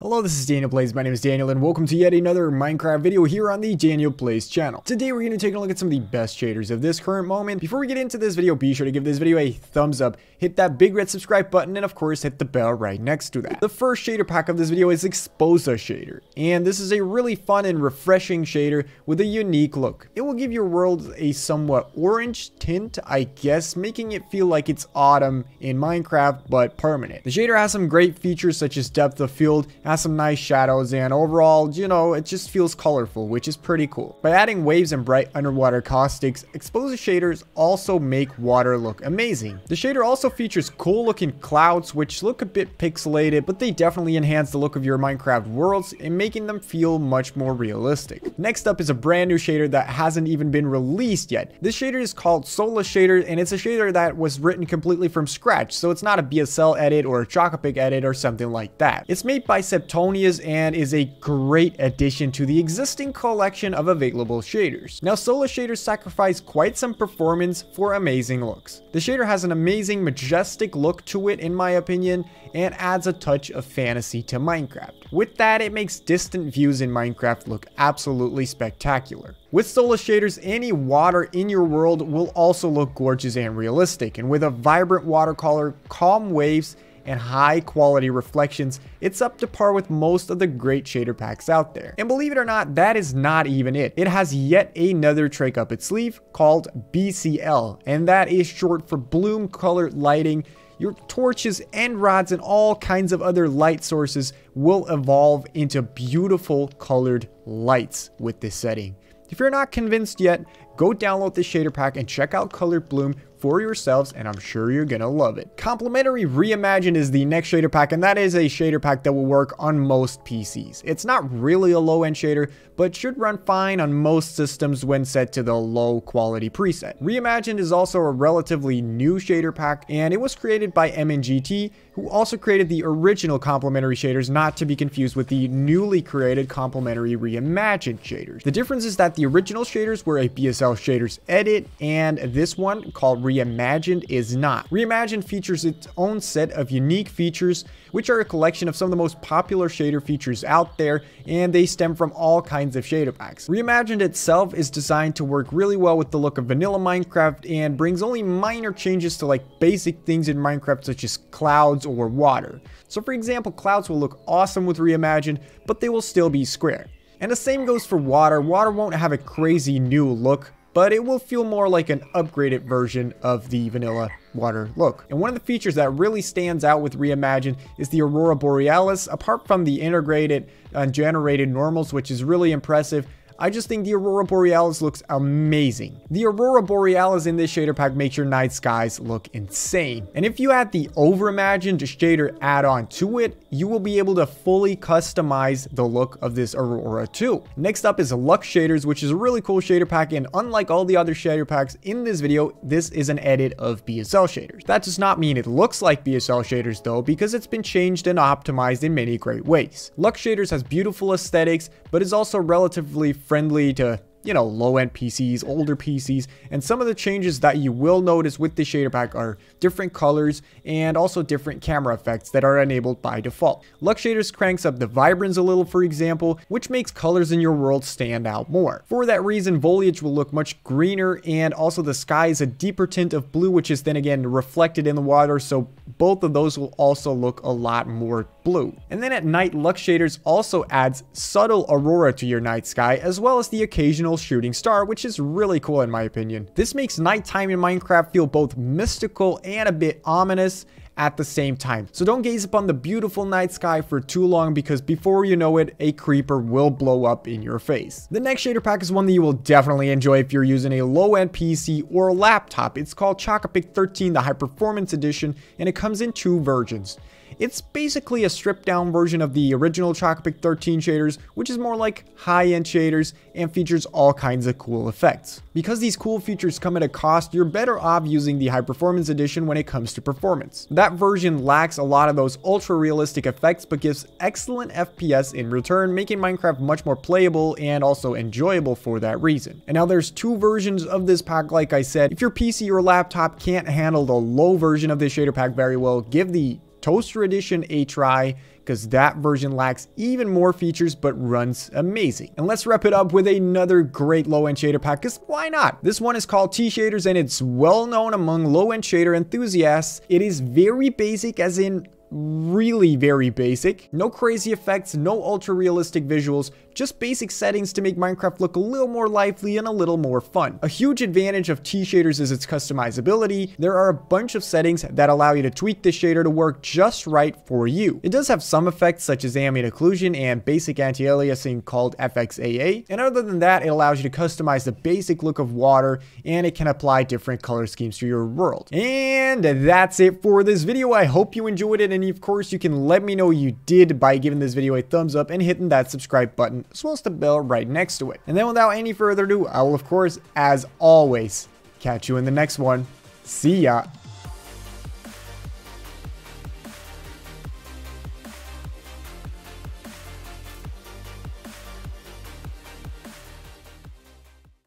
Hello, this is Daniel Plays. My name is Daniel and welcome to yet another Minecraft video here on the Daniel Plays channel. Today we're going to take a look at some of the best shaders of this current moment. Before we get into this video, be sure to give this video a thumbs up, hit that big red subscribe button, and of course hit the bell right next to that. The first shader pack of this video is Exposa Shader, and this is a really fun and refreshing shader with a unique look. It will give your world a somewhat orange tint, I guess, making it feel like it's autumn in Minecraft, but permanent. The shader has some great features such as depth of field, has some nice shadows, and overall, you know, it just feels colorful, which is pretty cool. By adding waves and bright underwater caustics, Exposa Shaders also make water look amazing. The shader also features cool looking clouds, which look a bit pixelated, but they definitely enhance the look of your Minecraft worlds and making them feel much more realistic. Next up is a brand new shader that hasn't even been released yet. This shader is called Solas Shaders, and it's a shader that was written completely from scratch, so it's not a BSL edit or a Chocapic edit or something like that. It's made by Tonia's and is a great addition to the existing collection of available shaders. Now, Solas Shaders sacrifice quite some performance for amazing looks. The shader has an amazing majestic look to it in my opinion and adds a touch of fantasy to Minecraft. With that, it makes distant views in Minecraft look absolutely spectacular. With Solas Shaders, any water in your world will also look gorgeous and realistic, and with a vibrant watercolor, calm waves, and high quality reflections, it's up to par with most of the great shader packs out there. And believe it or not, that is not even it. It has yet another trick up its sleeve called BCL, and that is short for bloom colored lighting. Your torches and rods and all kinds of other light sources will evolve into beautiful colored lights with this setting. If you're not convinced yet, go download the shader pack and check out Colored Bloom for yourselves, and I'm sure you're gonna love it. Complementary Reimagined is the next shader pack, and that is a shader pack that will work on most PCs. It's not really a low-end shader, but should run fine on most systems when set to the low-quality preset. Reimagined is also a relatively new shader pack, and it was created by MNGT, who also created the original Complementary Shaders, not to be confused with the newly created Complementary Reimagined Shaders. The difference is that the original shaders were a BSL Shaders edit, and this one, called Reimagined, is not. Reimagined features its own set of unique features, which are a collection of some of the most popular shader features out there, and they stem from all kinds of shader packs. Reimagined itself is designed to work really well with the look of vanilla Minecraft and brings only minor changes to like basic things in Minecraft such as clouds or water. So for example, clouds will look awesome with Reimagined, but they will still be square. And the same goes for water. Water won't have a crazy new look, but it will feel more like an upgraded version of the vanilla water look. And one of the features that really stands out with Reimagined is the Aurora Borealis. Apart from the integrated and generated normals, which is really impressive, I just think the Aurora Borealis looks amazing. The Aurora Borealis in this shader pack makes your night skies look insane. And if you add the Overimagined shader add-on to it, you will be able to fully customize the look of this Aurora too. Next up is Lux Shaders, which is a really cool shader pack, and unlike all the other shader packs in this video, this is an edit of BSL shaders. That does not mean it looks like BSL shaders though, because it's been changed and optimized in many great ways. Lux Shaders has beautiful aesthetics, but is also relatively friendly to, you know, low-end PCs, older PCs, and some of the changes that you will notice with the shader pack are different colors and also different camera effects that are enabled by default. Lux Shaders cranks up the vibrance a little, for example, which makes colors in your world stand out more. For that reason, foliage will look much greener, and also the sky is a deeper tint of blue, which is then again reflected in the water, so both of those will also look a lot more blue. And then at night, Lux Shaders also adds subtle aurora to your night sky, as well as the occasional shooting star, which is really cool in my opinion. This makes nighttime in Minecraft feel both mystical and a bit ominous at the same time. So don't gaze upon the beautiful night sky for too long, because before you know it, a creeper will blow up in your face. The next shader pack is one that you will definitely enjoy if you're using a low-end PC or a laptop. It's called Chocapic13, the High Performance Edition, and it comes in two versions. It's basically a stripped down version of the original Chocapic13 shaders, which is more like high-end shaders and features all kinds of cool effects. Because these cool features come at a cost, you're better off using the High Performance Edition when it comes to performance. That version lacks a lot of those ultra realistic effects, but gives excellent FPS in return, making Minecraft much more playable and also enjoyable for that reason. And now there's two versions of this pack, like I said. If your PC or laptop can't handle the low version of this shader pack very well, give the Toaster Edition a try, because that version lacks even more features but runs amazing. And let's wrap it up with another great low-end shader pack, because why not? This one is called T-Shaders and it's well known among low-end shader enthusiasts. It is very basic, as in really very basic. No crazy effects, no ultra realistic visuals, just basic settings to make Minecraft look a little more lively and a little more fun. A huge advantage of T-Shaders is its customizability. There are a bunch of settings that allow you to tweak the shader to work just right for you. It does have some effects such as ambient occlusion and basic anti-aliasing called FXAA, and other than that it allows you to customize the basic look of water, and it can apply different color schemes to your world. And that's it for this video. I hope you enjoyed it, and of course you can let me know you did by giving this video a thumbs up and hitting that subscribe button, as well as the bell right next to it. And then without any further ado, I will of course, as always, catch you in the next one. See ya!